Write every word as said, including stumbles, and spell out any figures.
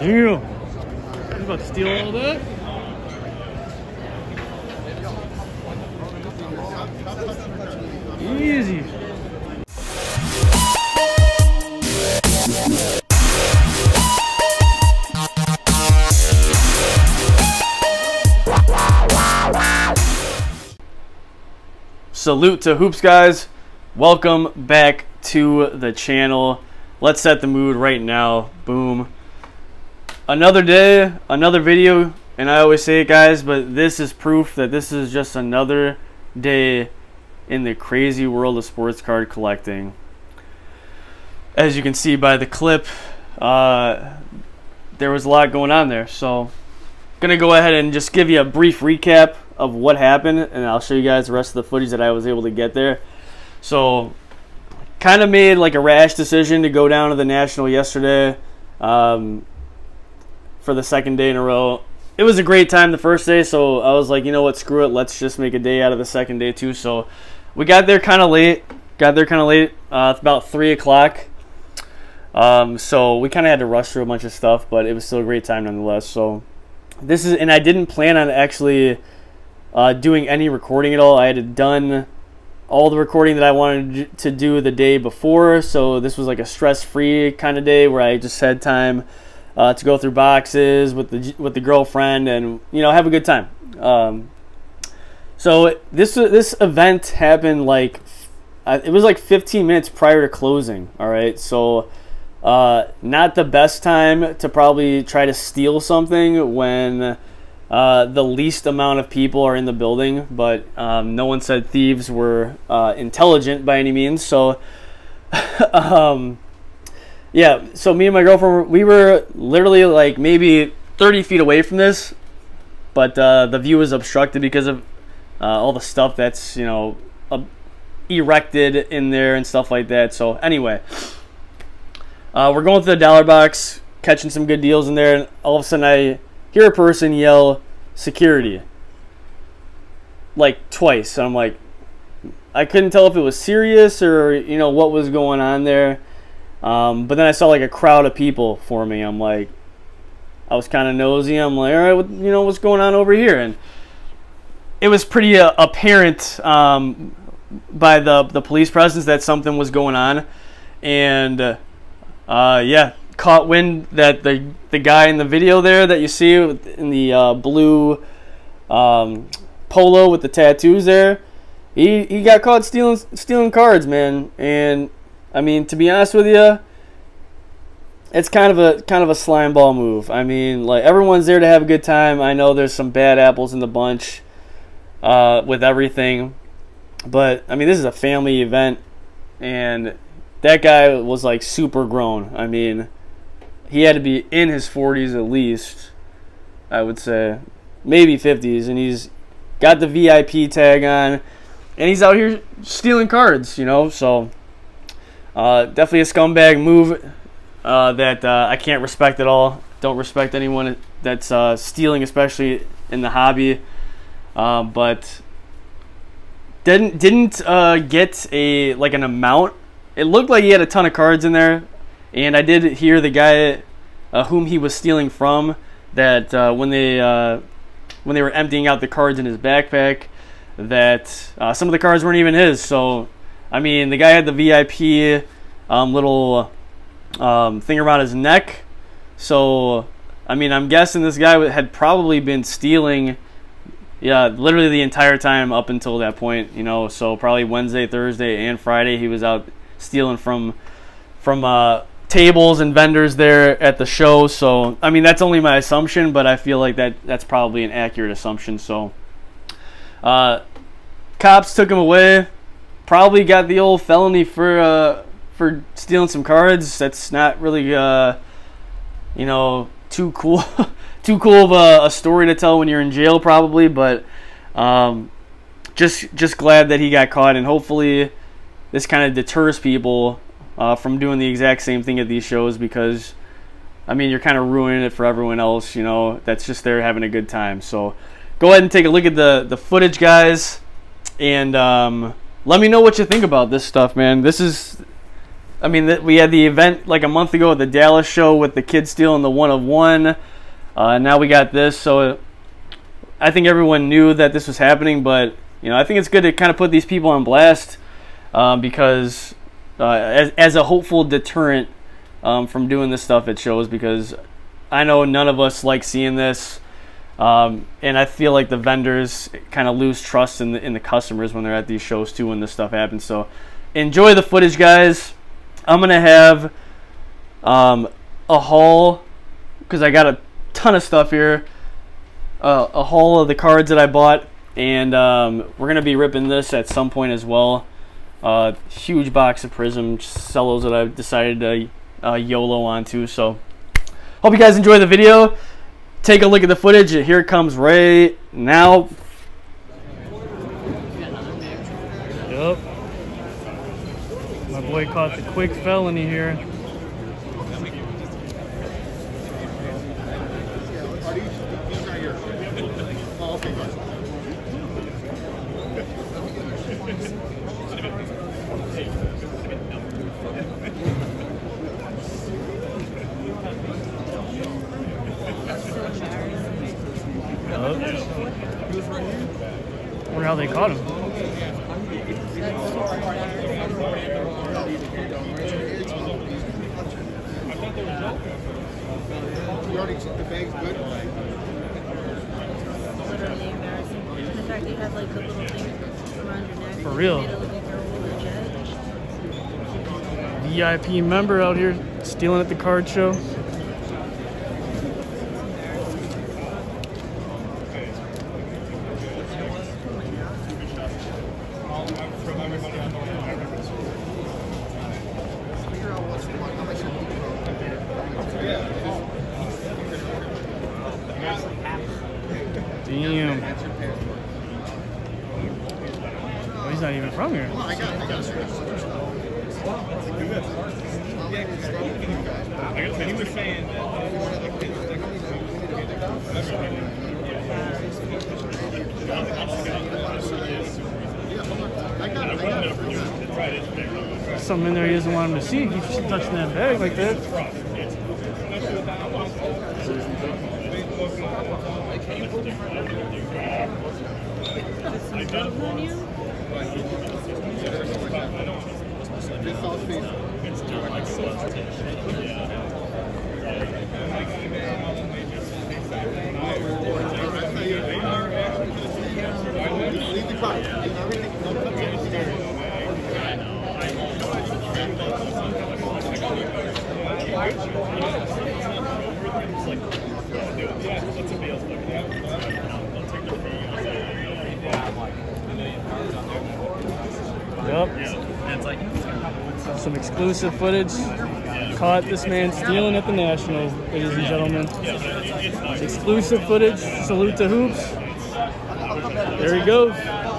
Damn. He's about to steal all that. Easy. Salute to Hoops, guys. Welcome back to the channel. Let's set the mood right now. Boom. Another day, another video, and I always say it, guys, but this is proof that this is just another day in the crazy world of sports card collecting. As you can see by the clip, uh, there was a lot going on there. So gonna go ahead and just give you a brief recap of what happened, and I'll show you guys the rest of the footage that I was able to get there. So kind of made like a rash decision to go down to the National yesterday um, for the second day in a row. It was a great time the first day, so I was like, you know what, screw it, let's just make a day out of the second day too. So we got there kind of late, got there kind of late, uh, it's about three o'clock. Um, so we kind of had to rush through a bunch of stuff, but it was still a great time nonetheless. So this is, and I didn't plan on actually uh, doing any recording at all. I had done all the recording that I wanted to do the day before, so this was like a stress-free kind of day where I just had time uh, to go through boxes with the with the girlfriend and, you know, have a good time. Um, so this this event happened like it was like fifteen minutes prior to closing. All right, so uh, not the best time to probably try to steal something when Uh, the least amount of people are in the building, but um, no one said thieves were uh, intelligent by any means. So, um, yeah, so me and my girlfriend, we were literally like maybe thirty feet away from this, but uh, the view was obstructed because of uh, all the stuff that's, you know, uh, erected in there and stuff like that. So anyway, uh, we're going through the dollar box, catching some good deals in there, and all of a sudden I hear a person yell security like twice, and I'm like, I couldn't tell if it was serious or, you know, what was going on there. Um, but then I saw like a crowd of people for me. I'm like, I was kind of nosy. I'm like, all right, what, you know, what's going on over here? And it was pretty uh, apparent um, by the the police presence that something was going on, and uh, uh, yeah. Caught wind that the the guy in the video there that you see in the uh, blue um, polo with the tattoos there, he he got caught stealing stealing cards, man. And I mean, to be honest with you, it's kind of a kind of a slime ball move. I mean, like, everyone's there to have a good time. I know there's some bad apples in the bunch uh, with everything, but I mean, this is a family event, and that guy was like super grown. I mean, he had to be in his forties at least, I would say, maybe fifties, and he's got the V I P tag on, and he's out here stealing cards, you know. So uh, definitely a scumbag move uh, that uh, I can't respect at all. Don't respect anyone that's uh, stealing, especially in the hobby. Uh, but didn't didn't uh, get a like an amount. It looked like he had a ton of cards in there. And I did hear the guy uh, whom he was stealing from that uh, when they uh, when they were emptying out the cards in his backpack, that uh, some of the cards weren't even his. So, I mean, the guy had the V I P um, little um, thing around his neck. So, I mean, I'm guessing this guy had probably been stealing, yeah, literally the entire time up until that point. You know, so probably Wednesday, Thursday, and Friday he was out stealing from from uh, tables and vendors there at the show. So, I mean, that's only my assumption, but I feel like that that's probably an accurate assumption. So, uh, cops took him away. Probably got the old felony for uh, for stealing some cards. That's not really, uh, you know, too cool, too cool of a, a story to tell when you're in jail, probably. But um, just just glad that he got caught, and hopefully this kind of deters people Uh, from doing the exact same thing at these shows, because, I mean, you're kind of ruining it for everyone else, you know, that's just there having a good time. So go ahead and take a look at the, the footage, guys, and um, let me know what you think about this stuff, man. This is I mean, we had the event like a month ago at the Dallas show with the kids stealing the one of one. Uh, now we got this, so I think everyone knew that this was happening, but you know, I think it's good to kind of put these people on blast uh, because uh, as, as a hopeful deterrent um, from doing this stuff at shows, because I know none of us like seeing this, um, and I feel like the vendors kind of lose trust in the, in the customers when they're at these shows too when this stuff happens. So enjoy the footage, guys. I'm gonna have um, a haul, because I got a ton of stuff here, uh, a haul of the cards that I bought, and um, we're gonna be ripping this at some point as well. Uh, huge box of Prism cellos that I've decided to uh, YOLO onto. So hope you guys enjoy the video. Take a look at the footage. Here it comes right now. Yep. My boy caught the quick felony here. I wonder how they caught him. You already took the bags good. The fact they had like a little thing around your neck. For real. V I P member out here stealing at the card show. Not even from here. Well, I got, I got he was saying that something in there he doesn't want him to see. He keeps touching that bag like that. Yep. Some exclusive footage. Caught this man stealing at the Nationals, ladies and gentlemen. It's exclusive footage. Salute to Hoops. There he goes.